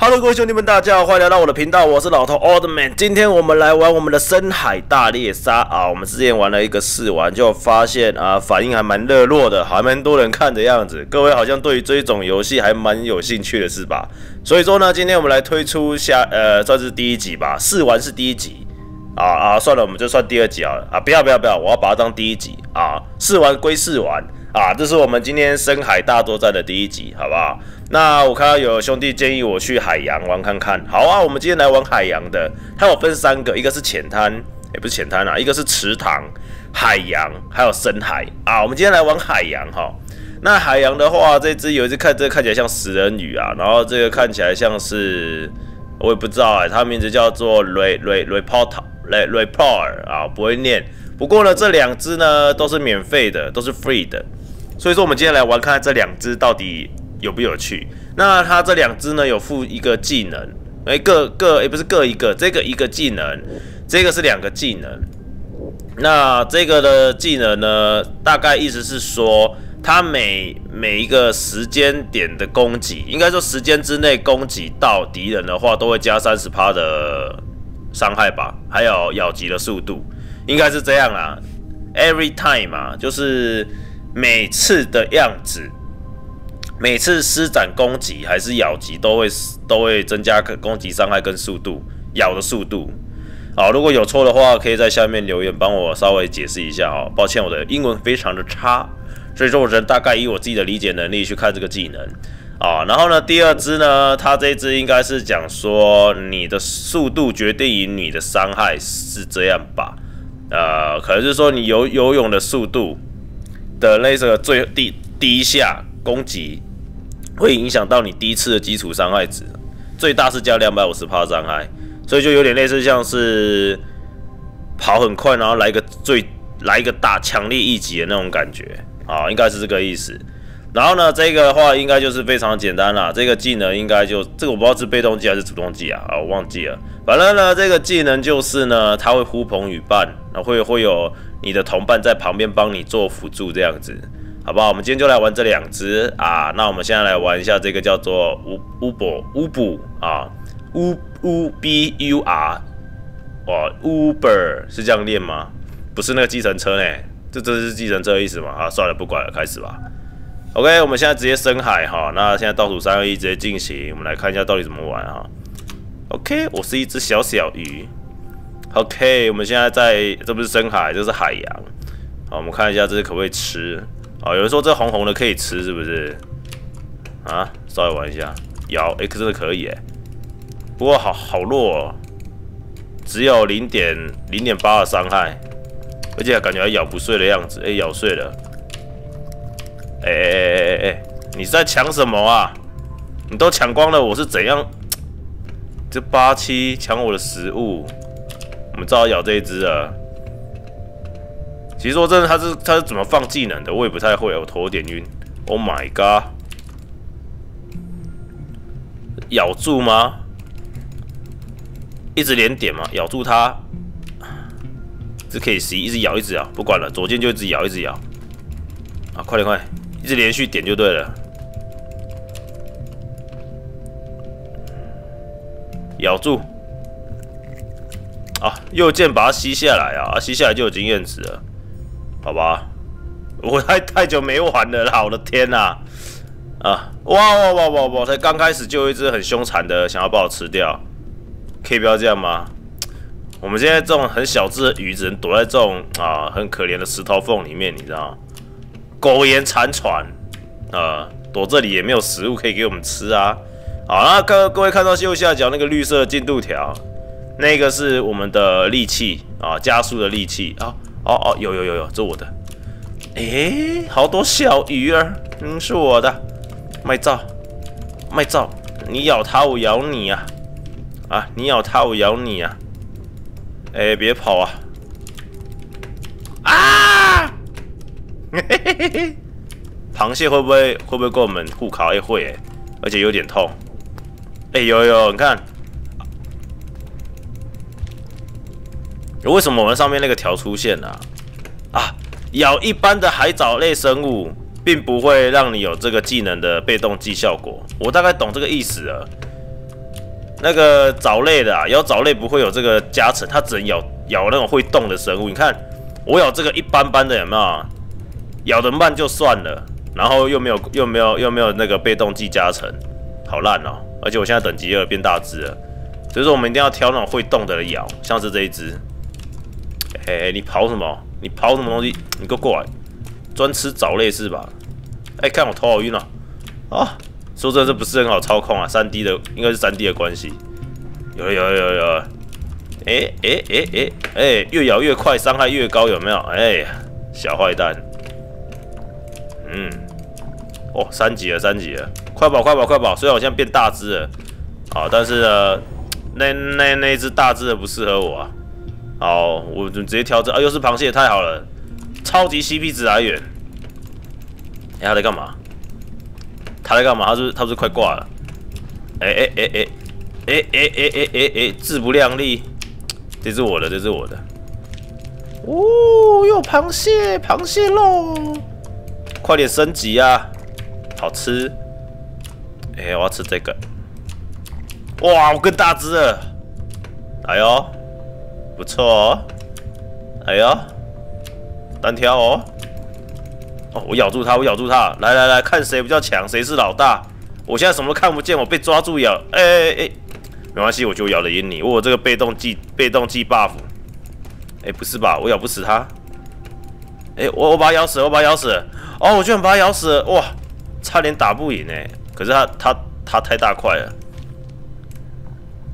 Hello， 各位兄弟们，大家好，欢迎来到我的频道，我是老头 Oldman。今天我们来玩我们的深海大猎杀啊！我们之前玩了一个试玩，就发现啊，反应还蛮热络的，还蛮多人看的样子。各位好像对于这种游戏还蛮有兴趣的是吧？所以说呢，今天我们来推出算是第一集吧，试玩是第一集啊，算了，我们就算第二集好了啊！不要，我要把它当第一集啊！试玩归试玩。啊，这是我们今天深海大作战的第一集，好不好？那我看到有兄弟建议我去海洋玩看看，好啊，我们今天来玩海洋的。它有分三个，一个是浅滩，不是浅滩啊，一个是池塘、海洋，还有深海啊。我们今天来玩海洋哈。那海洋的话，这只看起来像食人鱼啊，然后这个看起来像是我也不知道它名字叫做Reptar 啊，不会念。不过呢，这两只呢都是免费的，都是 free 的。所以说，我们今天来玩看这两只到底有不有趣。那它这两只呢，有附一个技能，各一个，这个一个技能，这个是两个技能。那这个的技能呢，大概意思是说，它每一个时间点的攻击，应该说时间之内攻击到敌人的话，都会加30% 的伤害吧，还有咬击的速度，应该是这样啦。Every time 嘛，就是。每次的样子，每次施展攻击还是咬击都会增加攻击伤害跟速度，咬的速度。好，如果有错的话，可以在下面留言帮我稍微解释一下哦。抱歉，我的英文非常的差，所以说我只能大概以我自己的理解能力去看这个技能啊。然后呢，第二支呢，它这一支应该是讲说你的速度决定于你的伤害，是这样吧？可能是说你游泳的速度。的类似的最第一下攻击会影响到你第一次的基础伤害值，最大是加250%伤害，所以就有点类似像是跑很快，然后来一个大强烈一击的那种感觉啊，应该是这个意思。然后呢，这个的话应该就是非常简单啦，这个技能应该就这个我不知道是被动技还是主动技啊，我忘记了。反正呢，这个技能就是呢，它会呼朋引伴，会有。你的同伴在旁边帮你做辅助，这样子，好不好？我们今天就来玩这两只啊。那我们现在来玩一下这个叫做乌布啊，UBUR， 哇 ，Uber 是这样念吗？不是那个计程车呢、这真是计程车的意思吗？啊，算了，不管了，开始吧。OK， 我们现在直接深海哈。那现在倒数3、2、1直接进行，我们来看一下到底怎么玩啊。OK， 我是一只小鱼。OK， 我们现在这不是深海，这是海洋。好，我们看一下这可不可以吃。哦，有人说这红红的可以吃，是不是？啊，稍微玩一下，咬，真的可以哎。不过好弱哦，只有0.8的伤害，而且感觉还咬不碎的样子。咬碎了。你是在抢什么啊？你都抢光了，我是怎样？这87抢我的食物。我们只好咬这一只了。其实说真的，它是怎么放技能的，我也不太会，我头有点晕。Oh my god！ 咬住吗？一直连点吗？咬住它，这可以吸，一直咬，一直咬，不管了，左键就一直咬，一直咬。啊，快点，一直连续点就对了。咬住。啊，右键把它吸下来啊，吸下来就有经验值了，好吧？我太久没玩了啦，我的天呐！啊，哇！才刚开始就有一只很凶残的想要把我吃掉，可以不要这样吗？我们现在这种很小只的鱼只能躲在这种啊很可怜的石头缝里面，你知道吗？苟延残喘，躲这里也没有食物可以给我们吃啊！好，那各位看到右下角那个绿色的进度条。那个是我们的利器啊，加速的利器啊，有，这我的，好多小鱼儿，是我的，麦照，你咬它我咬你啊，你咬它我咬你啊，别跑啊，螃蟹会不会跟我们互烤？会而且有点痛，有，你看。为什么我们上面那个条出现了啊？咬一般的海藻类生物，并不会让你有这个技能的被动技效果。我大概懂这个意思了。那个藻类的啊，咬藻类不会有这个加成，它只能咬那种会动的生物。你看我咬这个一般般的，有没有？咬得慢就算了，然后又没有那个被动技加成，好烂哦！而且我现在等级2变大只了，所以说我们一定要挑那种会动的来咬，像是这一只。哎，你刨什么？你刨什么东西？你给我过来！专吃藻类是吧？哎，看我头好晕啊！啊！说真的，这不是很好操控啊，3D 的应该是3D 的关系。有了，哎，越咬越快，伤害越高，有没有？哎，小坏蛋，哦，3级了，快跑！虽然我现在变大只了，好，但是呢，那只大只的不适合我啊。好，我直接挑这啊，又是螃蟹，太好了，超级 CP 值来源。哎，他在干嘛？他是不是快挂了？自不量力！这是我的。哦，有螃蟹肉，快点升级啊！好吃。哎，我要吃这个。哇，我更大只了。哎呦，不错哦。哎呦，单挑哦。哦，我咬住它！来，看谁比较强，谁是老大！我现在什么都看不见，我被抓住咬，没关系，我就咬得赢你。我有这个被动技 buff， 不是吧？我咬不死它。我把它咬死了，哦，我居然把它咬死了！哇，差点打不赢！可是它太大块了，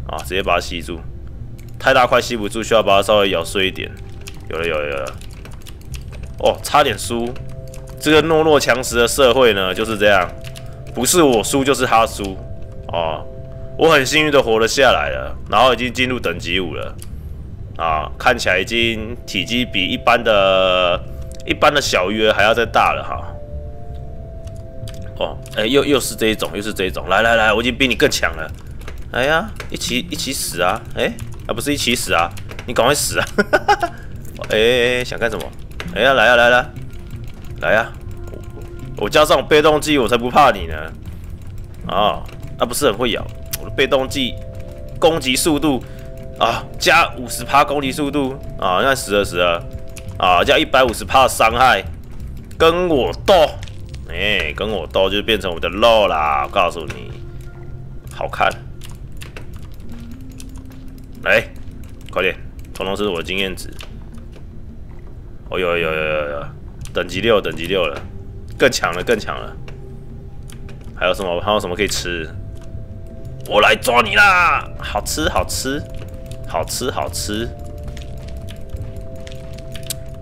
啊，直接把它吸住。太大块吸不住，需要把它稍微咬碎一点。有了！哦，差点输。这个懦弱强食的社会呢，就是这样，不是我输就是他输哦。我很幸运的活了下来了，然后已经进入等级5了啊，看起来已经体积比一般的小鱼还要再大了哈。哦，又是这一种，来，我已经比你更强了。哎呀，一起死啊！不是一起死啊，你赶快死啊！想干什么？来呀！我加上我被动技，我才不怕你呢！啊，不是很会咬。我的被动技攻击速度啊，加50%攻击速度啊，那12啊，加150%伤害，跟我斗！跟我斗就变成我的肉啦！我告诉你，好看！来，快点，统统是我的经验值！哦，有！等级6了，更强了。还有什么可以吃？我来抓你啦！好吃！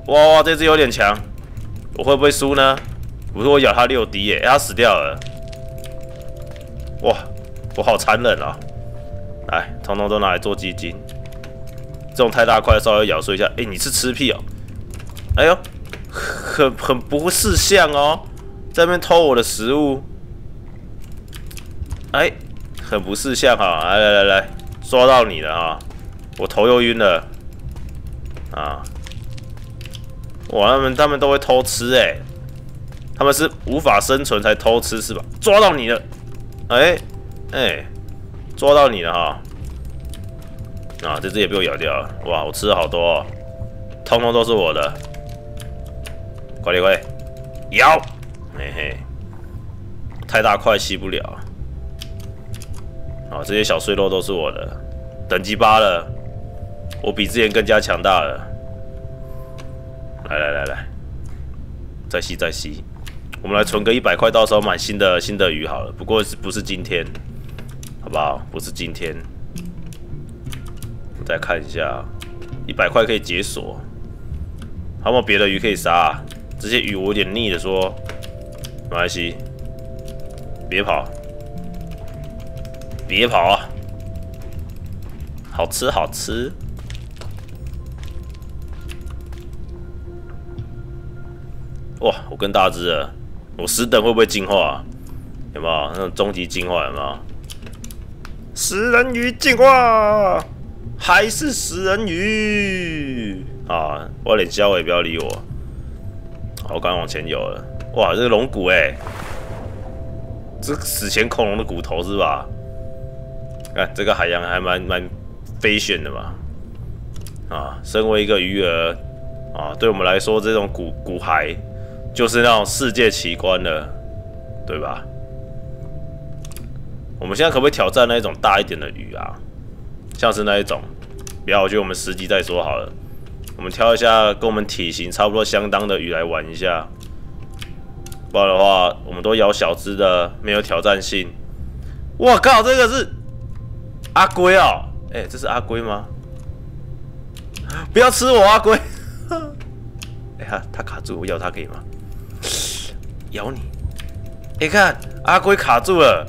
哇，这只有点强，我会不会输呢？不是我咬它6滴耶，它死掉了。哇，我好残忍啊！来，统统都拿来做鸡精。这种太大块，稍微咬碎一下。你是吃屁哦！哎呦！很不识相哦，在那边偷我的食物，很不识相哈！来，抓到你了啊！我头又晕了啊！哇，他们都会偷吃，他们是无法生存才偷吃是吧？抓到你了，抓到你了哈！啊，这只也被我咬掉了，哇，我吃了好多，通通都是我的。快点，咬！嘿，太大块吸不了。啊，这些小碎肉都是我的，等级8了，我比之前更加强大了。来，再吸，我们来存个100块，到时候买新的鱼好了。不过不是今天，好不好？不是今天。我再看一下，100块可以解锁，还有没有别的鱼可以杀？这些鱼我有点腻的说，没关系，别跑啊！好吃！哇，我更大只了，我10等会不会进化？有没有那种终极进化？有没有？食人鱼进化，还是食人鱼啊！我脸笑，也不要理我。我刚往前游了，哇，这个龙骨，这死前恐龙的骨头是吧？看这个海洋还蛮fashion的嘛，啊，身为一个鱼儿啊，对我们来说这种骨骸就是那种世界奇观了，对吧？我们现在可不可以挑战那一种大一点的鱼啊？像是那一种，不要，我觉得我们10级再说好了。我们挑一下跟我们体型差不多相当的鱼来玩一下，不然的话我们都咬小只的，没有挑战性。我靠，这个是阿龟哦！哎，这是阿龟吗？不要吃我阿龟！哎呀，它卡住，我咬它可以吗？咬你！哎，看阿龟卡住了，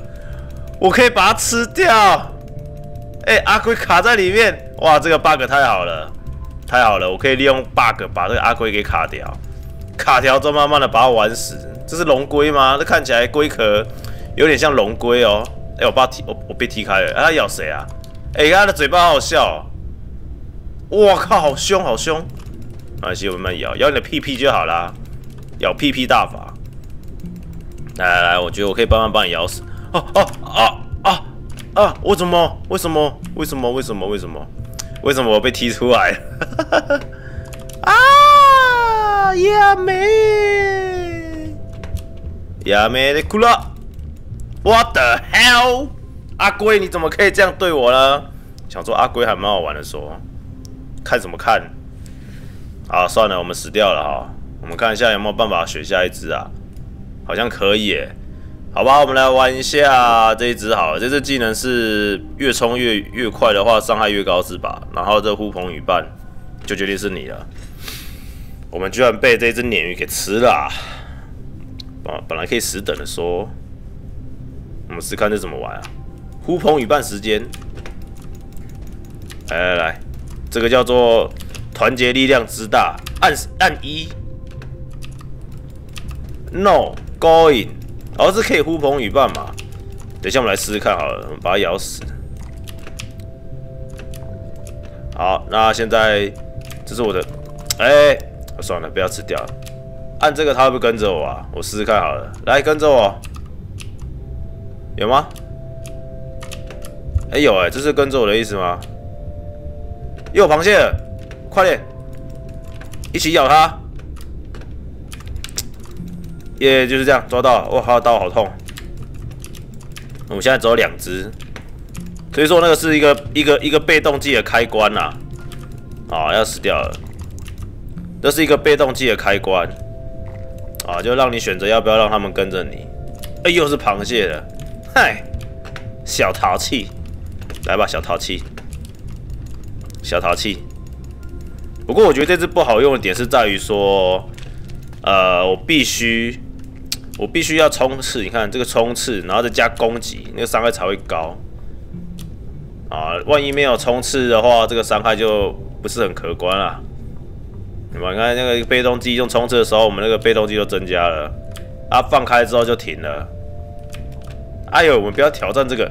我可以把它吃掉。哎，阿龟卡在里面，哇，这个 bug 太好了，太好了！我可以利用 bug 把这个阿龟给卡掉，卡掉之后慢慢的把它玩死。这是龙龟吗？这看起来龟壳有点像龙龟哦。哎，我被踢开了！它咬谁啊？哎，它的嘴巴好好笑、哦！我靠，好凶，好凶！没关系，我慢慢咬，咬你的屁屁就好啦。咬屁屁大法！来来来，我觉得我可以慢慢把你咬死！哦哦啊啊啊！我怎么？为什么？为什么？为什么？为什么？为什么我被踢出来了？啊！亚美，亚美的哭了！What the hell！ 阿龟，你怎么可以这样对我呢？想说阿龟还蛮好玩的说，看什么看？啊，算了，我们死掉了哈。我们看一下有没有办法选下一只啊？好像可以耶，好吧，我们来玩一下这一只好了。这只技能是越冲越快的话，伤害越高是吧？然后这呼朋引伴就决定是你了。我们居然被这只鲶鱼给吃了啊！本来可以死等的说。我们试看这怎么玩啊？呼朋引伴时间，来来来，这个叫做团结力量之大，按一 ，no going， 哦，这可以呼朋引伴嘛？等一下我们来试试看好了，我们把它咬死。好，那现在这是我的，哎，算了，不要吃掉了，按这个它会不会跟着我啊？我试试看好了，来跟着我。有吗？哎、欸、有哎、欸，这是跟着我的意思吗？又有螃蟹了，快点，一起咬它！耶、yeah, ，就是这样抓到了，哇，它的刀好痛。我们现在只有2只，所以说那个是一个被动技的开关呐、啊，啊，要死掉了。这是一个被动技的开关，啊，就让你选择要不要让他们跟着你。哎、欸，又是螃蟹了。嗨，小淘气，来吧，小淘气，小淘气。不过我觉得这只不好用的点是在于说，我必须要冲刺。你看这个冲刺，然后再加攻击，那个伤害才会高。啊，万一没有冲刺的话，这个伤害就不是很可观啦。你们看那个被动技用冲刺的时候，我们那个被动技就增加了，啊，放开之后就停了。哎呦，我们不要挑战这个，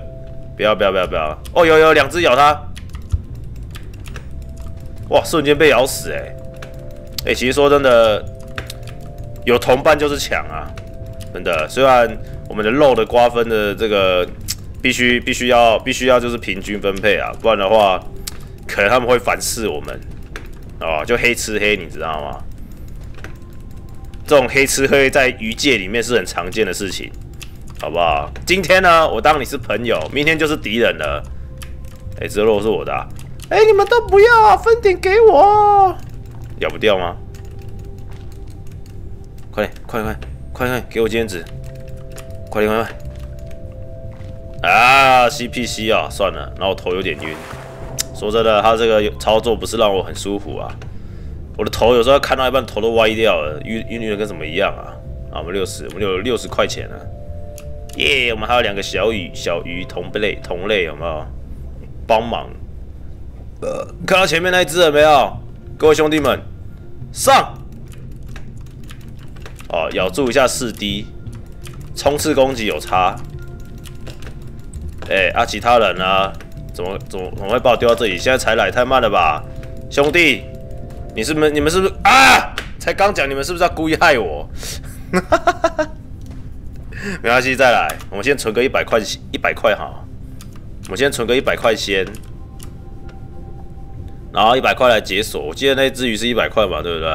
不要！哦，有2只咬它，哇，瞬间被咬死哎、欸！哎、欸，其实说真的，有同伴就是强啊，真的。虽然我们的肉的瓜分的这个必须要就是平均分配啊，不然的话，可能他们会反噬我们，哦，就黑吃黑，你知道吗？这种黑吃黑在鱼界里面是很常见的事情。好不好？今天呢，我当你是朋友，明天就是敌人了。哎、欸，这肉是我的、啊。哎、欸，你们都不要啊，分点给我。咬不掉吗？快点，给我剪纸！快点！啊 ，CPC 啊，算了，然后我头有点晕。说真的，他这个操作不是让我很舒服啊。我的头有时候看到一半，头都歪掉了，晕的跟什么一样啊！啊，我们有60块钱了。耶、yeah, ！我们还有2个小鱼同类有没有？帮忙！看到前面那一只了没有？各位兄弟们，上！哦，咬住一下4D， 冲刺攻击有差。哎、欸，啊，其他人呢？怎么会把我丢到这里？现在才来，太慢了吧，兄弟！你们是不是啊？才刚讲，你们是不是要故意害我？哈哈哈哈！没关系，再来。我们先存个100块好。我先存个100块先，然后100块来解锁。我记得那只鱼是100块嘛，对不对？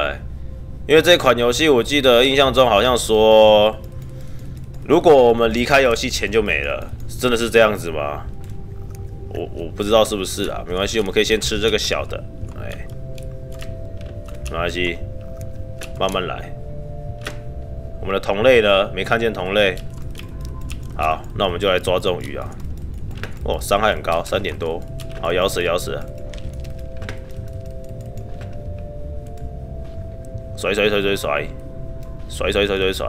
因为这款游戏我记得印象中好像说，如果我们离开游戏钱就没了，真的是这样子吗？我不知道是不是啊，没关系，我们可以先吃这个小的，哎，没关系，慢慢来。我们的同类呢？没看见同类。好，那我们就来抓这种鱼啊！哦，伤害很高，3点多。好，咬死，咬死！甩甩甩甩甩，甩甩甩甩甩。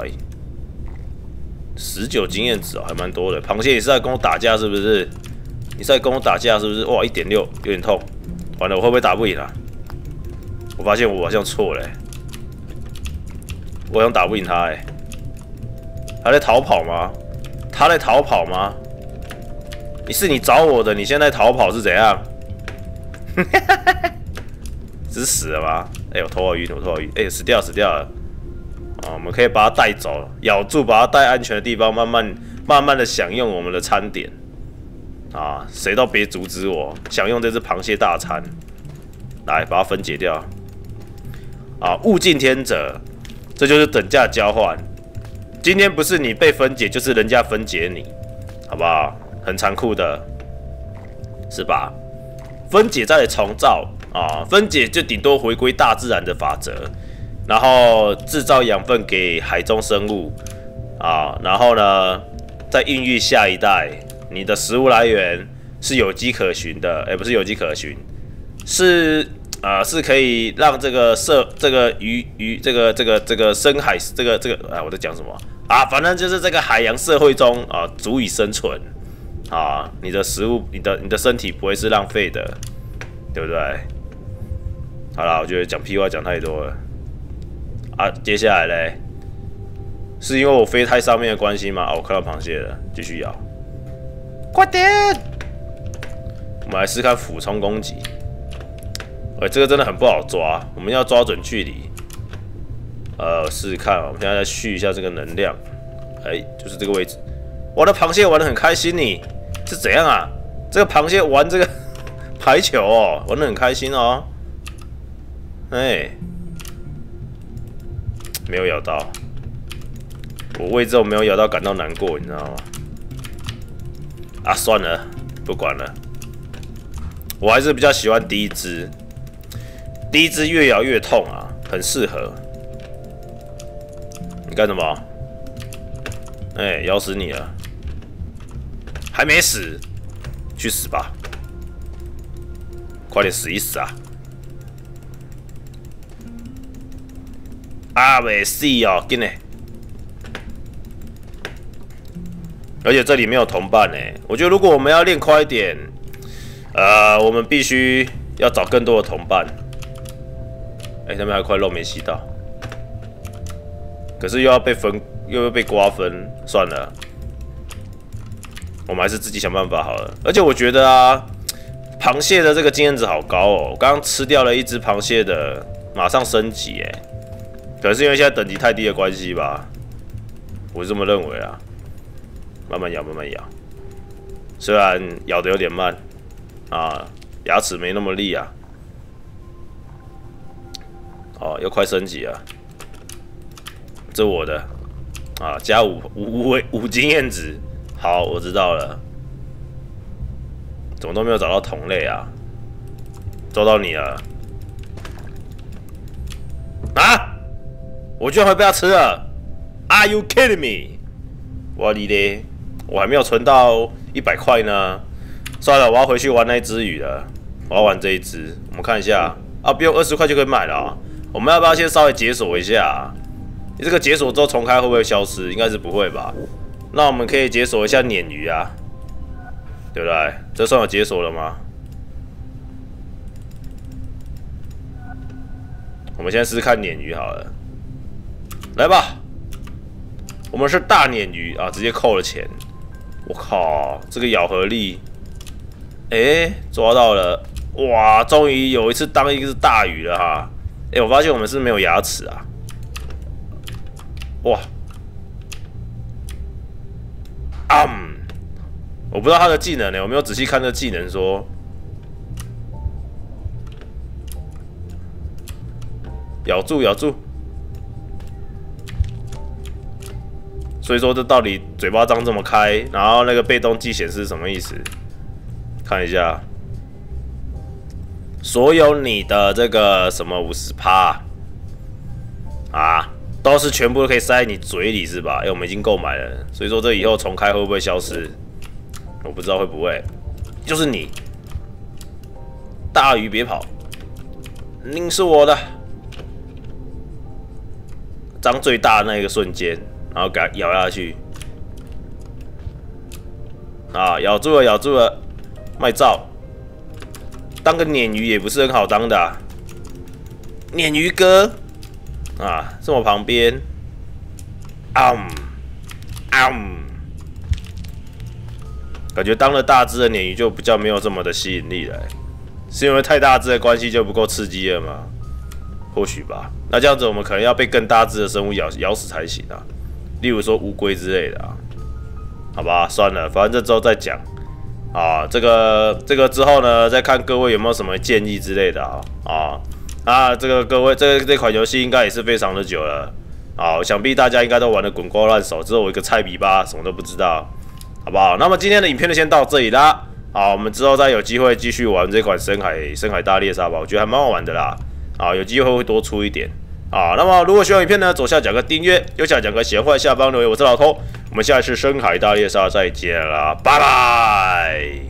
19经验值哦，还蛮多的。螃蟹，你是在跟我打架是不是？你是在跟我打架是不是？哇，1.6，有点痛。完了，我会不会打不赢啊？我发现我好像错了欸，我好像打不赢他哎。他在逃跑吗？他在逃跑吗？你找我的，你现在逃跑是怎样？只是死了吗？哎、欸，我头好晕，我头好晕，哎、欸，死掉了，死掉了。啊，我们可以把它带走，咬住，把它带安全的地方，慢慢的享用我们的餐点。啊，谁都别阻止我，享用这只螃蟹大餐。来，把它分解掉。啊，物竞天择，这就是等价交换。今天不是你被分解，就是人家分解你，好不好？很残酷的，是吧？分解再重造啊，分解就顶多回归大自然的法则，然后制造养分给海中生物啊，然后呢，再孕育下一代。你的食物来源是有迹可循的，哎、欸，不是有迹可循，是是可以让这个深海我在讲什么啊？反正就是这个海洋社会中啊，足以生存。啊，你的食物，你的身体不会是浪费的，对不对？好啦，我觉得讲屁话讲太多了。啊，接下来嘞，是因为我飞太上面的关系吗？啊，我看到螃蟹了，继续咬，快点！我们来试看俯冲攻击。哎、欸，这个真的很不好抓，我们要抓准距离。试试看，我们现在再续一下这个能量。哎、欸，就是这个位置。我的螃蟹玩得很开心，你。是怎样啊？这个螃蟹玩这个排球哦，玩得很开心哦。哎，没有咬到，我为这种没有咬到感到难过，你知道吗？啊，算了，不管了。我还是比较喜欢第一只，越咬越痛啊，很适合。你干什么？哎，咬死你了！还没死，去死吧！快点死一死啊！啊，没死哦，进来！而且这里没有同伴哎，我觉得如果我们要练快一点，我们必须要找更多的同伴。哎，那边还有块肉没吸到，可是又要被分。又被瓜分，算了，我们还是自己想办法好了。而且我觉得啊，螃蟹的这个经验值好高哦。我刚刚吃掉了一只螃蟹的，马上升级哎，可能是因为现在等级太低的关系吧，我是这么认为啊。慢慢咬，慢慢咬，虽然咬得有点慢啊，牙齿没那么利啊。哦，又快升级了，这我的。啊，加五经验值，好，我知道了。怎么都没有找到同类啊？抓到你了！啊！我居然会被他吃了 ！Are you kidding me？ 我哩嘞，我还没有存到100块呢。算了，我要回去玩那一只鱼了。我要玩这一只，我们看一下啊，不用20块就可以买了啊。我们要不要先稍微解锁一下啊？你这个解锁之后重开会不会消失？应该是不会吧。那我们可以解锁一下鲶鱼啊，对不对？这算有解锁了吗？我们现在试试看鲶鱼好了。来吧，我们是大鲶鱼啊，直接扣了钱。我靠，这个咬合力，哎，抓到了！哇，终于有一次当一只大鱼了哈。哎，我发现我们是没有牙齿啊。哇！我不知道他的技能呢，我没有仔细看这技能说咬住咬住。所以说这到底嘴巴张这么开，然后那个被动技显示什么意思？看一下，所有你的这个什么50%啊，都是全部都可以塞在你嘴里是吧？哎、欸，我们已经购买了，所以说这以后重开会不会消失？ 我不知道会不会，就是你，大鱼别跑，您是我的，张最大的那一个瞬间，然后给它咬下去，啊，咬住了，咬住了，卖照，当个鲶鱼也不是很好当的、啊，鲶鱼哥，啊，是我旁边，感觉当了大只的鲶鱼就比较没有这么的吸引力了、欸，是因为太大只的关系就不够刺激了吗？或许吧。那这样子我们可能要被更大只的生物咬死才行啊，例如说乌龟之类的啊。好吧，算了，反正这之后再讲啊。这个之后呢，再看各位有没有什么建议之类的啊这个各位这款游戏应该也是非常的久了啊，想必大家应该都玩得滚瓜烂熟，只有我一个菜比吧，什么都不知道。 好不好？那么今天的影片就先到这里啦。好，我们之后再有机会继续玩这款深海大猎杀吧，我觉得还蛮好玩的啦。啊，有机会会多出一点。啊，那么如果喜欢影片呢，左下角个订阅，右下角个闲话，下方留言。我是老头，我们下次深海大猎杀再见啦，拜拜。